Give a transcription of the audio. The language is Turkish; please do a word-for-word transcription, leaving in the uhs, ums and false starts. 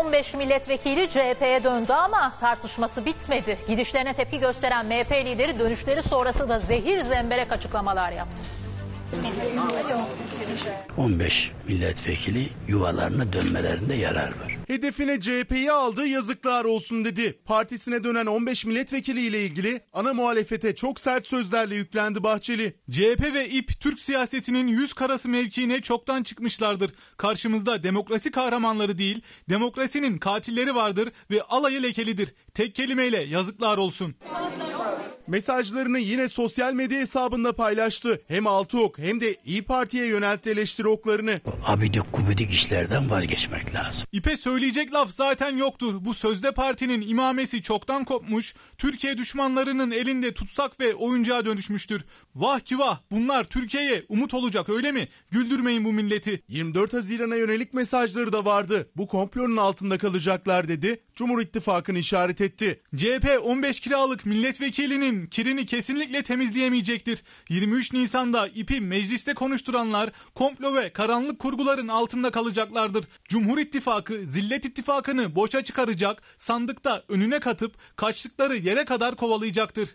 on beş milletvekili C H P'ye döndü ama tartışması bitmedi. Gidişlerine tepki gösteren M H P lideri dönüşleri sonrası da zehir zemberek açıklamalar yaptı. on beş milletvekili yuvalarına dönmelerinde yarar var. Hedefine C H P'yi aldı, yazıklar olsun dedi. Partisine dönen on beş milletvekiliyle ilgili ana muhalefete çok sert sözlerle yüklendi Bahçeli. C H P ve İP Türk siyasetinin yüz karası mevkiine çoktan çıkmışlardır. Karşımızda demokrasi kahramanları değil, demokrasinin katilleri vardır ve alayı lekelidir. Tek kelimeyle yazıklar olsun. Mesajlarını yine sosyal medya hesabında paylaştı. Hem altı ok hem de İyi Parti'ye yöneltti eleştiri oklarını. Abidik kubidik işlerden vazgeçmek lazım. İP'e söyleyecek laf zaten yoktur. Bu sözde partinin imamesi çoktan kopmuş, Türkiye düşmanlarının elinde tutsak ve oyuncağa dönüşmüştür. Vah ki vah, bunlar Türkiye'ye umut olacak öyle mi? Güldürmeyin bu milleti. yirmi dört Haziran'a yönelik mesajları da vardı. Bu komplonun altında kalacaklar dedi. Cumhur İttifakı'nı işaret etti. C H P on beş kiralık milletvekilinin kirini kesinlikle temizleyemeyecektir. yirmi üç Nisan'da İP'i mecliste konuşturanlar komplo ve karanlık kurguların altında kalacaklardır. Cumhur İttifakı zillet ittifakını boşa çıkaracak, sandıkta önüne katıp kaçtıkları yere kadar kovalayacaktır.